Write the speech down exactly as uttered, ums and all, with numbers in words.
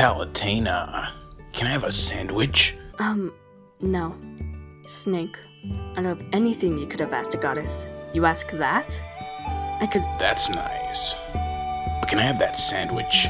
Palatina, can I have a sandwich? Um, no. Snake, I don't have anything you could have asked a goddess. You ask that? I could- That's nice. But can I have that sandwich?